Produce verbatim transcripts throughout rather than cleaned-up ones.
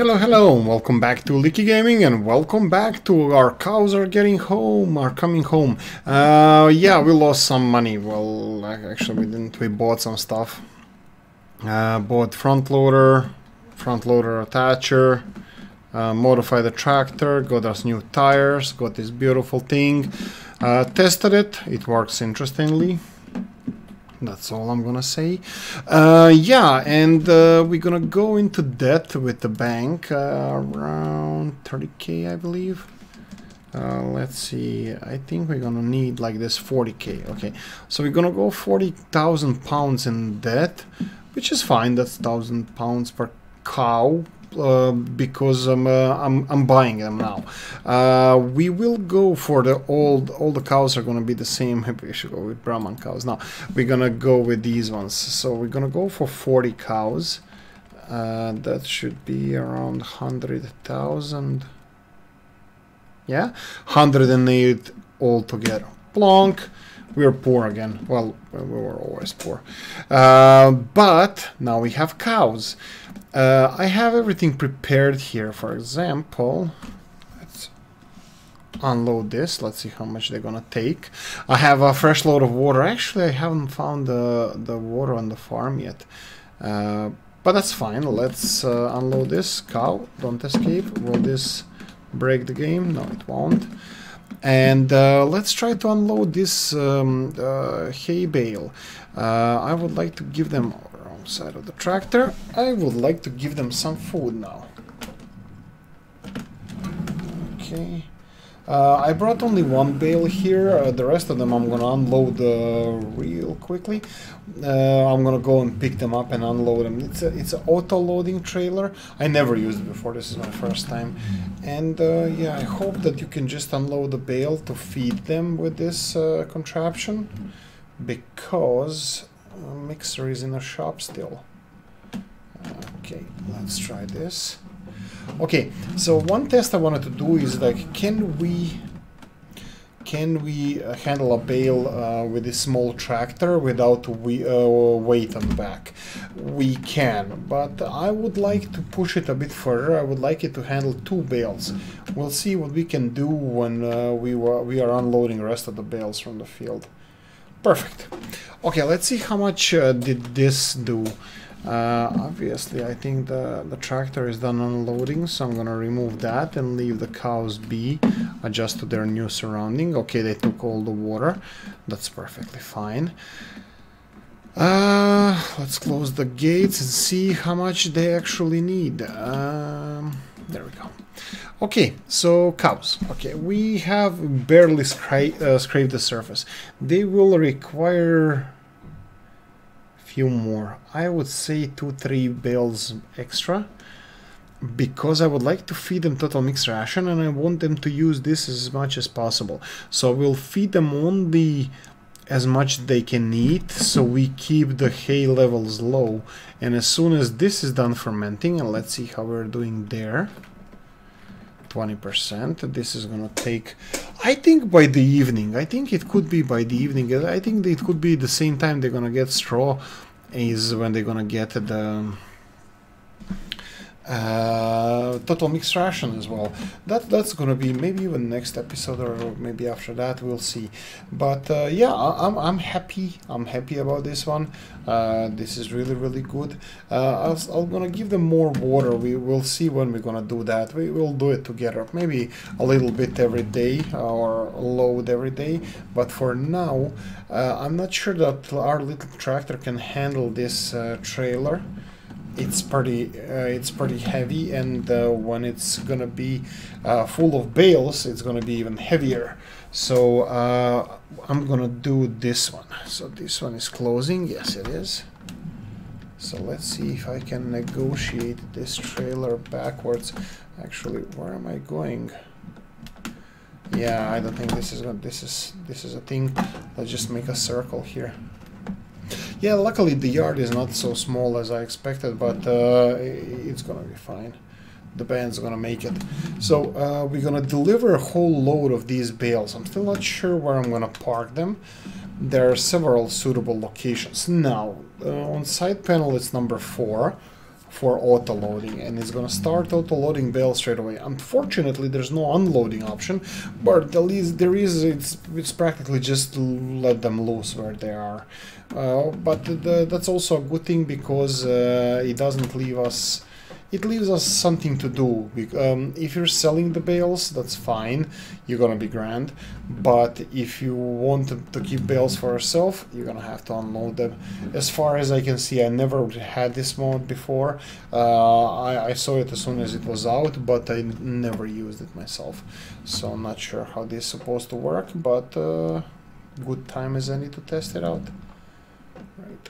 Hello, hello, and welcome back to Oolykee Gaming, and welcome back to our cows are getting home, are coming home. Uh, yeah, we lost some money. Well, actually we didn't, we bought some stuff. Uh, bought front loader, front loader attacher, uh, modified the tractor, got us new tires, got this beautiful thing. Uh, tested it, it works interestingly. That's all I'm gonna say. Uh, yeah, and uh, we're gonna go into debt with the bank, uh, around thirty K, I believe. Uh, let's see, I think we're gonna need like this forty K, okay. So we're gonna go forty thousand pounds in debt, which is fine, that's one thousand pounds per cow, uh, because I'm, uh, I'm, I'm buying them now. Uh, we will go for the old, all the cows are going to be the same. We should go with Brahman cows now. We're going to go with these ones. So we're going to go for forty cows. Uh, that should be around one hundred thousand. Yeah, one hundred eight altogether. Plonk. We're poor again. Well, we were always poor. Uh, but now we have cows. Uh, I have everything prepared here. For example, let's unload this. Let's see how much they're gonna take. I have a fresh load of water. Actually, I haven't found the, the water on the farm yet. Uh, but that's fine. Let's uh, unload this. Cow, don't escape. Will this break the game? No, it won't. And uh, let's try to unload this um, uh, hay bale. Uh, I would like to give them, wrong side of the tractor, I would like to give them some food now. Okay. Uh, I brought only one bale here, uh, the rest of them I'm gonna unload uh, real quickly. Uh, I'm gonna go and pick them up and unload them. It's a, it's an auto-loading trailer. I never used it before, this is my first time. And uh, yeah, I hope that you can just unload the bale to feed them with this uh, contraption, because uh, mixer is in a shop still. Okay, let's try this. Okay, so one test I wanted to do is like, can we can we uh, handle a bale uh, with a small tractor without we, uh, weight on the back? We can, but I would like to push it a bit further. I would like it to handle two bales. We'll see what we can do when uh, we were, we are unloading the rest of the bales from the field. Perfect. Okay, let's see how much uh, did this do. Uh, obviously, I think the, the tractor is done unloading, so I'm gonna remove that and leave the cows be, adjust to their new surrounding. Okay, they took all the water. That's perfectly fine. Uh, let's close the gates and see how much they actually need. Um, there we go. Okay, so cows. Okay, we have barely scra uh, scraped the surface. They will require few more. I would say two, three bales extra, because I would like to feed them total mixed ration and I want them to use this as much as possible. So we'll feed them only as much they can eat, so we keep the hay levels low. And as soon as this is done fermenting, and let's see how we're doing there, twenty percent, this is gonna take, I think by the evening, I think it could be by the evening, I think it could be the same time they're gonna get straw is when they're gonna get the uh, total mixed ration as well. That that's gonna be maybe even next episode or maybe after that, we'll see. But uh, yeah, I'm, I'm happy, I'm happy about this one. Uh, this is really, really good. Uh, I'll, I'm gonna give them more water. We will see when we're gonna do that. We will do it together, maybe a little bit every day or load every day. But for now, uh, I'm not sure that our little tractor can handle this uh, trailer. It's pretty, uh, it's pretty heavy, and uh, when it's gonna be uh, full of bales, it's gonna be even heavier. So uh, I'm gonna do this one. So this one is closing. Yes, it is. So let's see if I can negotiate this trailer backwards. Actually, where am I going? Yeah, I don't think this is what this is. This is a thing. Let's just make a circle here. Yeah, luckily the yard is not so small as I expected, but uh, it's gonna be fine. The band's gonna make it. So uh, we're gonna deliver a whole load of these bales. I'm still not sure where I'm gonna park them. There are several suitable locations. Now, uh, on side panel it's number four. for auto-loading, and it's gonna start auto-loading bail straight away. Unfortunately, there's no unloading option, but at least there is, it's, it's practically just let them loose where they are. Uh, but the, that's also a good thing, because uh, it doesn't leave us, it leaves us something to do. Um, if you're selling the bales, that's fine, you're gonna be grand, but if you want to, to keep bales for yourself, you're gonna have to unload them. As far as I can see, I never had this mode before. Uh, I, I saw it as soon as it was out, but I never used it myself. So I'm not sure how this is supposed to work, but uh, good time as any to test it out. Right.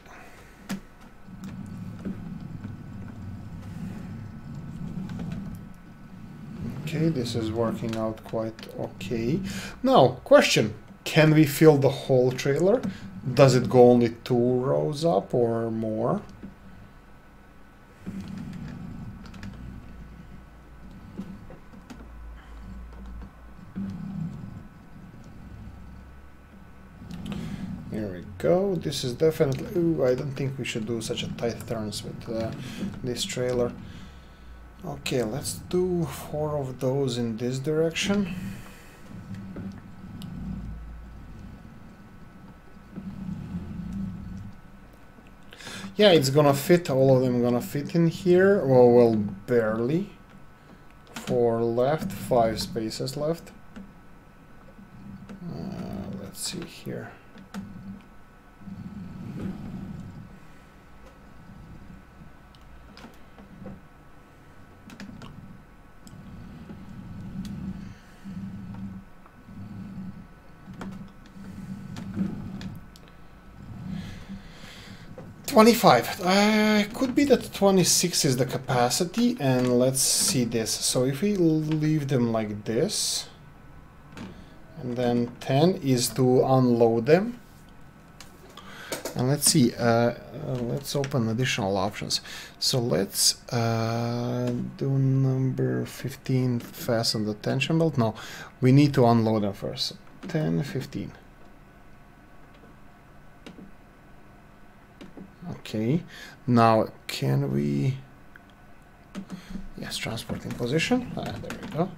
Okay, this is working out quite okay. Now, question, can we fill the whole trailer? Does it go only two rows up or more? Here we go. This is definitely... Ooh, I don't think we should do such a tight turns with uh, this trailer. Okay, let's do four of those in this direction. Yeah, it's gonna fit, all of them gonna fit in here. Well, well, barely. Four left, five spaces left. Uh, let's see here. twenty-five. Uh, could be that twenty-six is the capacity, and let's see this. So if we leave them like this, and then ten is to unload them. And let's see, uh, uh, let's open additional options. So let's uh, do number fifteen, fasten the tension belt. No, we need to unload them first. ten, fifteen. Okay, now can we, yes, transporting position, ah, there we go.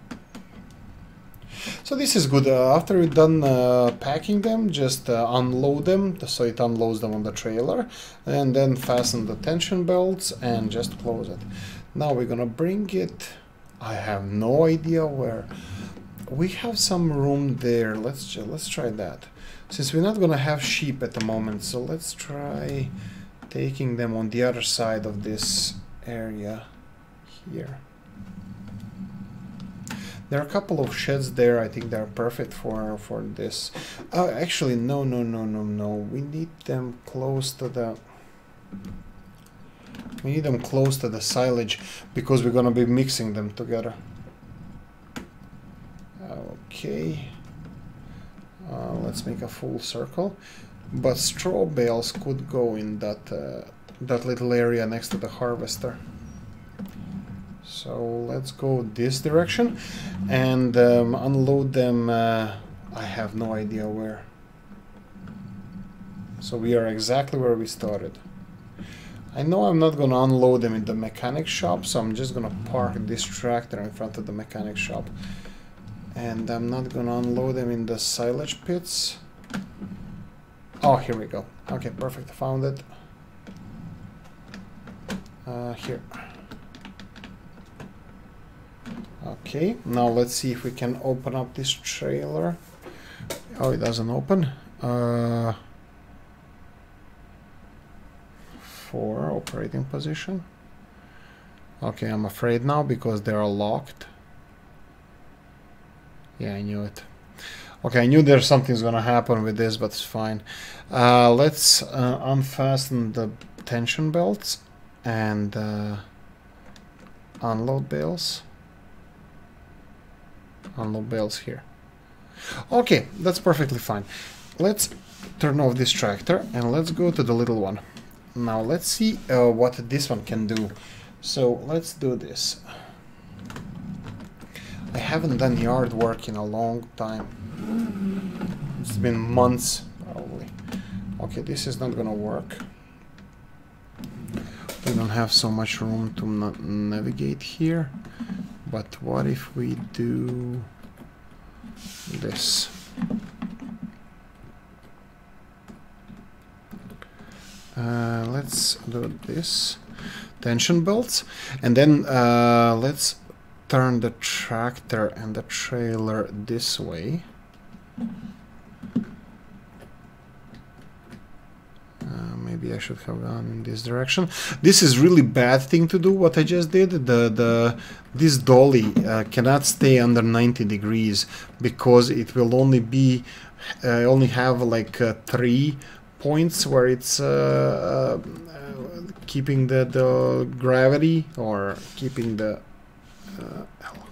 So this is good. Uh, after we've done uh, packing them, just uh, unload them, so it unloads them on the trailer, and then fasten the tension belts and just close it. Now we're gonna bring it, I have no idea where. We have some room there, let's, let's try that. Since we're not gonna have sheep at the moment, so let's try taking them on the other side of this area here. There are a couple of sheds there. I think they're perfect for for this. Oh, actually, no, no, no, no, no. We need them close to the. We need them close to the silage, because we're gonna be mixing them together. Okay. Uh, let's make a full circle. But straw bales could go in that uh, that little area next to the harvester. So let's go this direction and um, unload them. Uh, I have no idea where. So we are exactly where we started. I know I'm not gonna unload them in the mechanic shop, so I'm just gonna park this tractor in front of the mechanic shop. And I'm not gonna unload them in the silage pits. Oh, here we go. Okay, perfect. I found it. Uh, here. Okay, now let's see if we can open up this trailer. Oh, it doesn't open. Uh, four, operating position. Okay, I'm afraid now because they are locked. Yeah, I knew it. Okay, I knew there's something's gonna happen with this, but it's fine. Uh, let's uh, unfasten the tension belts and uh, unload bales. Unload bales here. Okay, that's perfectly fine. Let's turn off this tractor and let's go to the little one. Now let's see uh, what this one can do. So let's do this. I haven't done yard work in a long time. It's been months, probably. Okay, this is not gonna work. we don't have so much room to na navigate here. But what if we do this? Uh, let's do this. Tension belts, and then uh, let's turn the tractor and the trailer this way. Uh, maybe I should have gone in this direction. This is really bad thing to do what I just did. The the this dolly uh, cannot stay under ninety degrees because it will only be uh, only have like uh, three points where it's. Uh, uh, keeping the, the gravity or keeping the uh,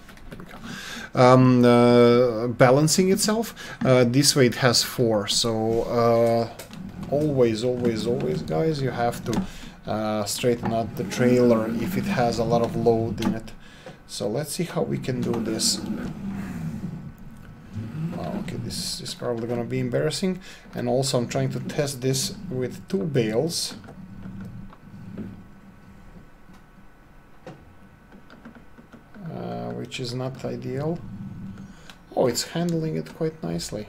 um, uh, balancing itself. Uh, this way it has four, so uh, always, always, always, guys, you have to uh, straighten out the trailer if it has a lot of load in it. So let's see how we can do this. Okay, this is probably gonna be embarrassing. And also I'm trying to test this with two bales. Which is not ideal. Oh, it's handling it quite nicely.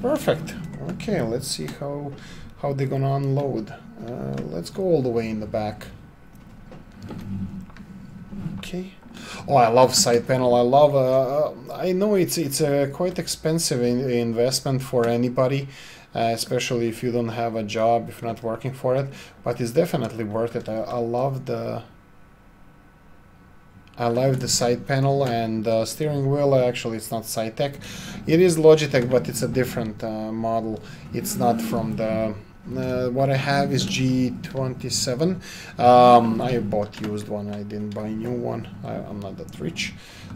Perfect. Okay, let's see how how they're gonna unload. Uh, let's go all the way in the back. Okay. Oh, I love side panel. I love. Uh, I know it's it's a quite expensive in investment for anybody, uh, especially if you don't have a job, if you're not working for it. But it's definitely worth it. I, I love the. I love the side panel and uh, steering wheel. Actually, it's not Cytec. It is Logitech, but it's a different uh, model. It's not from the... Uh, what I have is G twenty-seven. Um, I bought used one. I didn't buy a new one. I, I'm not that rich.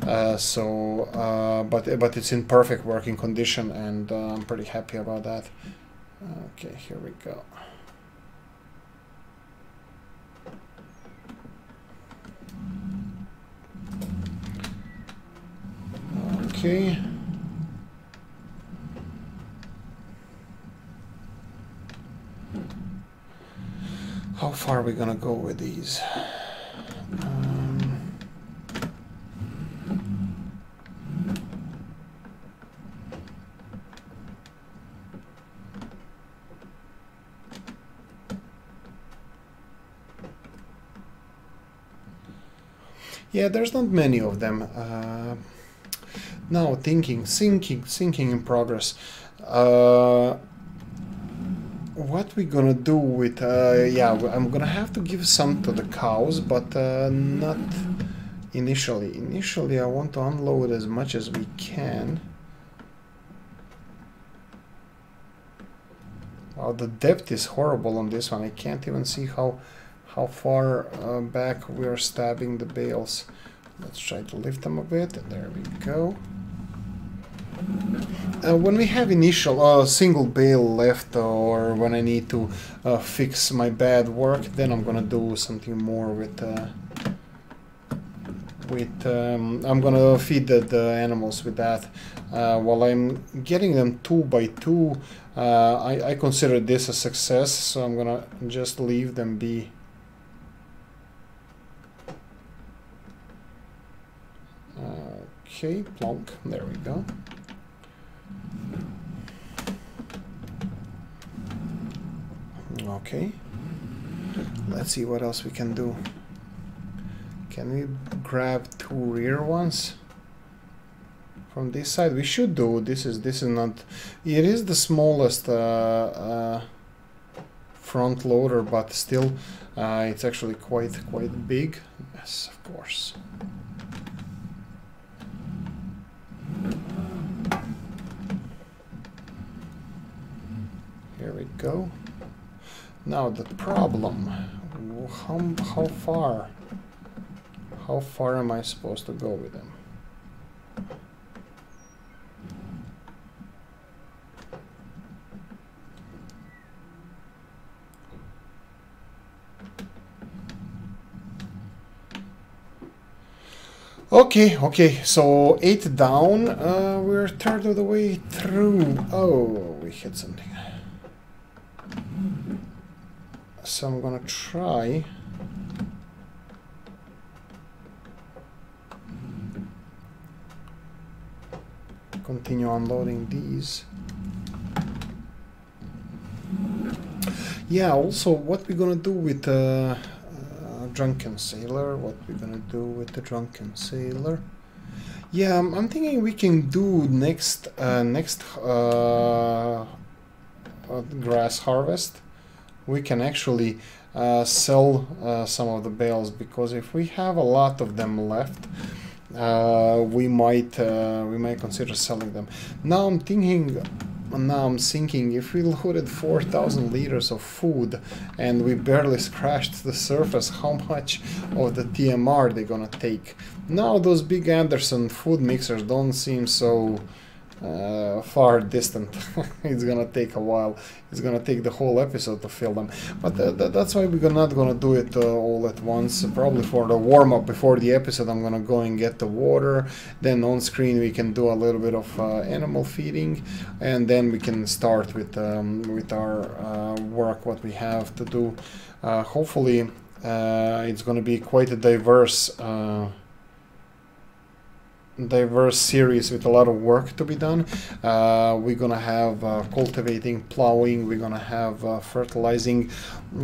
Uh, so, uh, but, but it's in perfect working condition, and uh, I'm pretty happy about that. Okay, here we go. Okay. How far are we gonna go with these? Um, yeah, there's not many of them. Uh, Now thinking, sinking, sinking in progress. Uh, what we gonna do with? Uh, yeah, I'm gonna have to give some to the cows, but uh, not initially. Initially, I want to unload as much as we can. Wow, the depth is horrible on this one. I can't even see how how far uh, back we are stabbing the bales. Let's try to lift them a bit. There we go. Uh, when we have initial uh, single bale left, or when I need to uh, fix my bad work, then I'm gonna do something more with uh, with um, I'm gonna feed the, the animals with that. Uh, while I'm getting them two by two, uh, I, I consider this a success, so I'm gonna just leave them be. Okay, plonk, there we go. Okay, let's see what else we can do. Can we grab two rear ones from this side? We should do. This is this is not. It is the smallest uh, uh, front loader, but still, uh, it's actually quite quite big. Yes, of course. Here we go. Now the problem, how, how far, how far am I supposed to go with them? Okay, okay, so eight down, uh, we're third of the way through. Oh, we hit something. So I'm gonna try continue unloading these. Yeah, also what we're gonna do with uh, uh, Drunken Sailor, what we're gonna do with the Drunken Sailor. Yeah, I'm, I'm thinking we can do next uh, next uh, uh, grass harvest. We can actually uh, sell uh, some of the bales, because if we have a lot of them left, uh, we might uh, we might consider selling them. Now I'm thinking. Now I'm thinking, if we loaded four thousand liters of food and we barely scratched the surface, how much of the T M R they're gonna take? Now those big Anderson food mixers don't seem so uh, far distant. It's gonna take a while. It's gonna take the whole episode to fill them. But th th that's why we're not gonna do it uh, all at once. Probably for the warm-up before the episode, I'm gonna go and get the water. Then on screen we can do a little bit of uh, animal feeding, and then we can start with um, with our uh, work, what we have to do. Uh, hopefully, uh, it's gonna be quite a diverse. Uh, diverse series with a lot of work to be done. Uh, we're gonna have uh, cultivating, plowing, we're gonna have uh, fertilizing,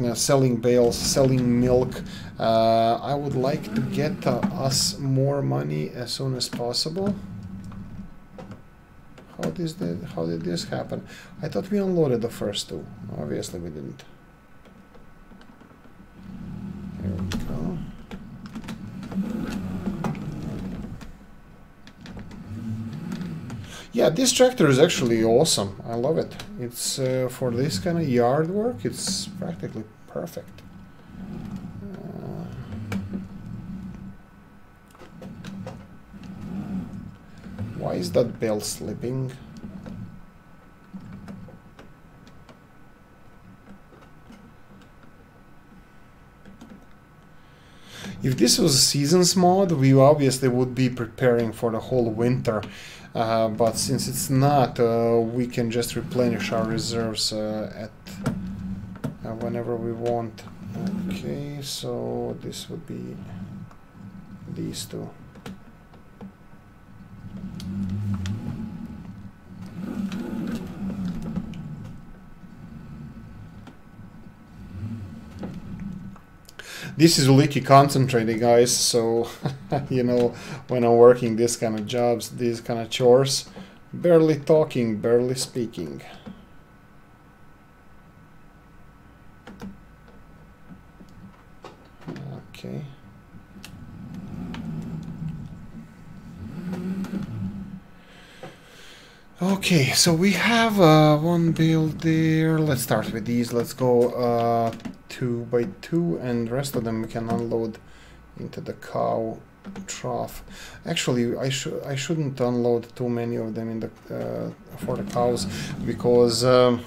uh, selling bales, selling milk. Uh, I would like to get uh, us more money as soon as possible. How did, that, how did this happen? I thought we unloaded the first two. Obviously we didn't. Here we go. Yeah, this tractor is actually awesome. I love it. It's uh, for this kind of yard work. It's practically perfect. Uh, why is that bell slipping? If this was a seasons mod, we obviously would be preparing for the whole winter. Uh, but since it's not, uh, we can just replenish our reserves uh, at uh, whenever we want. Okay, so this would be these two. This is Oolykee concentrating, guys, so, you know, when I'm working these kind of jobs, these kind of chores, barely talking, barely speaking. Okay. Okay, so we have uh, one build there. Let's start with these. Let's go uh, two by two, and the rest of them we can unload into the cow trough. Actually, I should I shouldn't unload too many of them in the uh, for the cows, because um,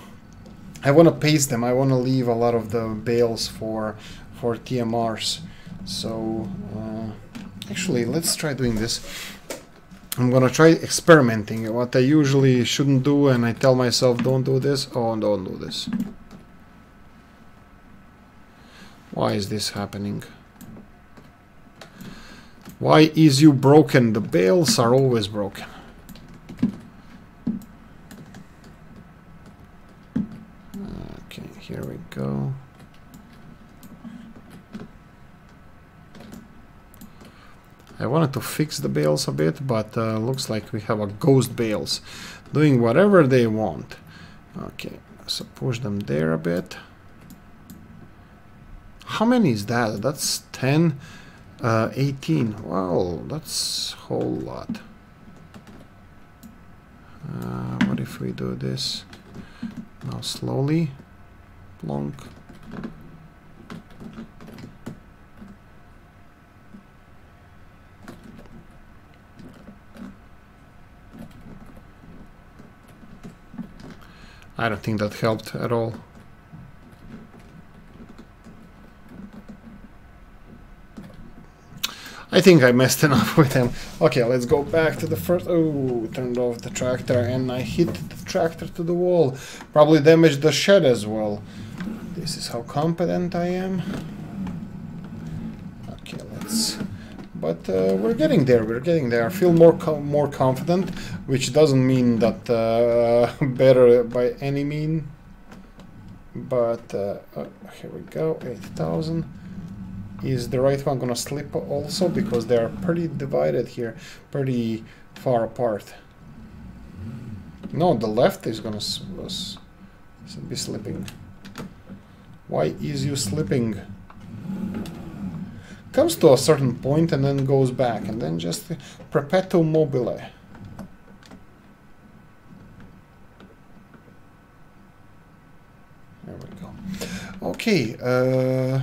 I want to pace them. I want to leave a lot of the bales for for T M Rs. So uh, actually, let's try doing this. I'm gonna try experimenting, what I usually shouldn't do, and I tell myself don't do this, oh don't do this. Why is this happening? Why is you broken? The bales are always broken. Okay, here we go. I wanted to fix the bales a bit, but uh, looks like we have a ghost bales doing whatever they want. Okay, so push them there a bit. How many is that? That's ten, uh, eighteen. Wow, that's a whole lot. Uh, what if we do this? Now slowly. Plonk. I don't think that helped at all. I think I messed enough with him. Okay, let's go back to the first... Oh, turned off the tractor and I hit the tractor to the wall. Probably damaged the shed as well. This is how competent I am. Okay, let's... But uh, we're getting there, we're getting there. I feel more com more confident, which doesn't mean that uh, better by any mean. But uh, uh, here we go, eight thousand. Is the right one gonna slip also? Because they are pretty divided here, pretty far apart. No, the left is gonna s s be slipping. Why is you slipping? Comes to a certain point and then goes back, and then just perpetuum mobile. There we go. Okay, uh,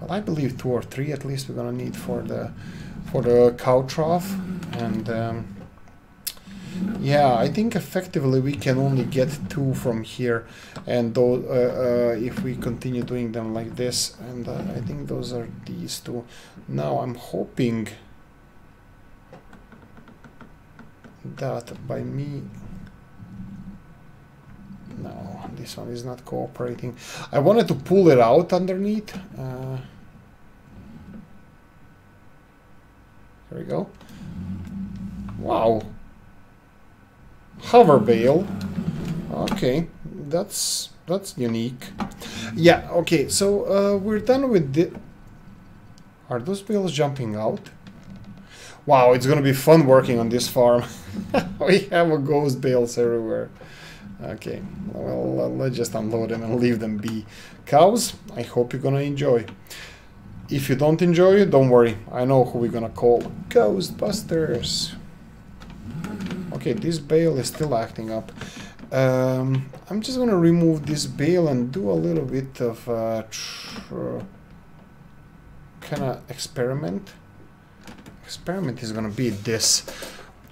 well, I believe two or three at least we're gonna need for the for the cow trough, and um, yeah, I think effectively we can only get two from here, and though uh, uh, if we continue doing them like this, and uh, I think those are these two. Now I'm hoping that by me, no, this one is not cooperating. I wanted to pull it out underneath. Uh, here we go. Wow. Hover bale. Okay, that's that's unique. Yeah. Okay, so uh, we're done with the. Are those bales jumping out? Wow, it's gonna be fun working on this farm. We have a ghost bales everywhere. Okay, well, let's just unload them and leave them be. Cows, I hope you're gonna enjoy. If you don't enjoy, don't worry. I know who we're gonna call. Ghostbusters. Okay, this bale is still acting up. Um, I'm just gonna remove this bale and do a little bit of uh, kind of experiment. Experiment is gonna be this.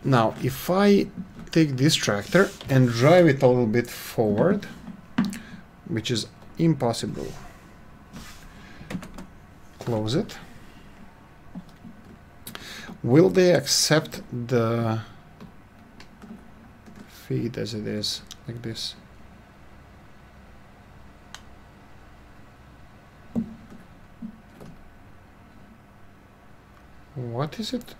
Now, if I take this tractor and drive it a little bit forward, which is impossible. Close it. Will they accept the feed as it is, like this? What is it?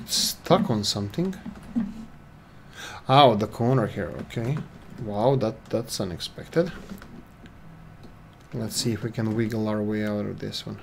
It's stuck on something. Oh, the corner here, okay. Wow, that, that's unexpected. Let's see if we can wiggle our way out of this one.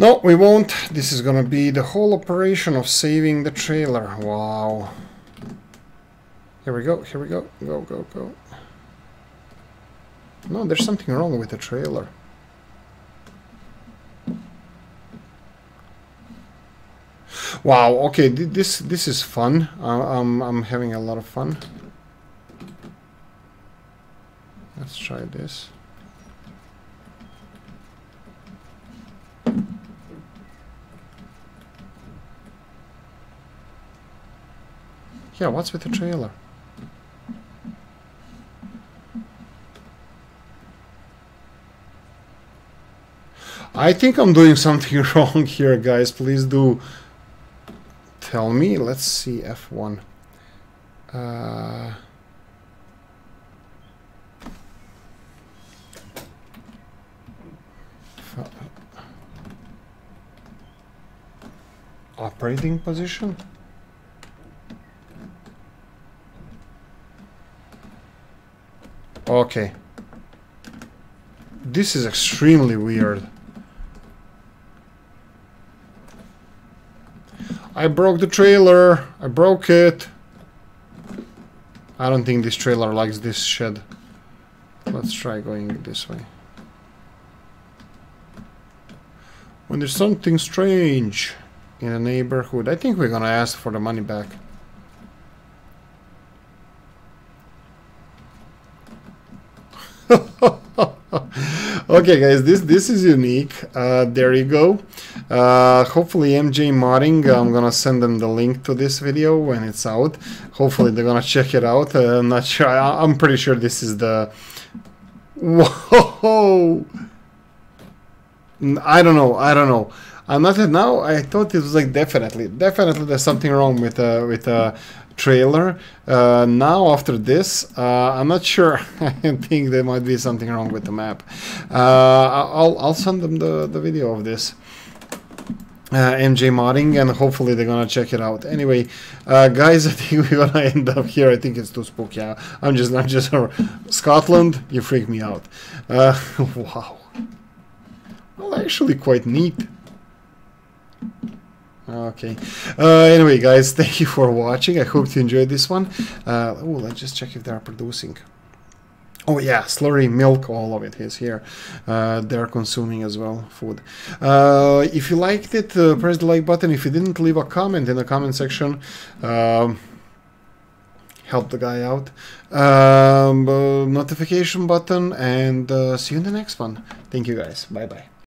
No, we won't. This is gonna be the whole operation of saving the trailer. Wow. Here we go, here we go. Go, go, go. No, there's something wrong with the trailer. Wow, okay, this this is fun. I'm, I'm having a lot of fun. Let's try this. Yeah, what's with the trailer? I think I'm doing something wrong here, guys. Please do tell me. Let's see, F one. Uh, operating position? Okay, this is extremely weird. I broke the trailer. I broke it. I don't think this trailer likes this shed. Let's try going this way. When there's something strange in a neighborhood, I think we're gonna ask for the money back. Okay, guys, this this is unique. Uh, there you go. Uh, hopefully, M J Modding, I'm gonna send them the link to this video when it's out. Hopefully, they're gonna check it out. Uh, I'm not sure. I, I'm pretty sure this is the. Whoa! I don't know. I don't know. I'm not at now. I thought it was like definitely, definitely there's something wrong with uh, with uh, trailer. Uh, now after this, uh, I'm not sure. I think there might be something wrong with the map. Uh, I'll I'll send them the the video of this. Uh, M J Modding, and hopefully they're gonna check it out. Anyway, uh, guys, I think we're gonna end up here. I think it's too spooky. I'm just I'm just Scotland. You freak me out. Uh, wow. Well, actually, quite neat. Okay. Uh, anyway, guys, thank you for watching. I hope you enjoyed this one. Uh, oh, let's just check if they are producing. Oh yeah, slurry, milk, all of it is here. Uh, they are consuming as well food. Uh, if you liked it, uh, press the like button. If you didn't, leave a comment in the comment section. Um, help the guy out. Um, uh, notification button, and uh, see you in the next one. Thank you, guys. Bye bye.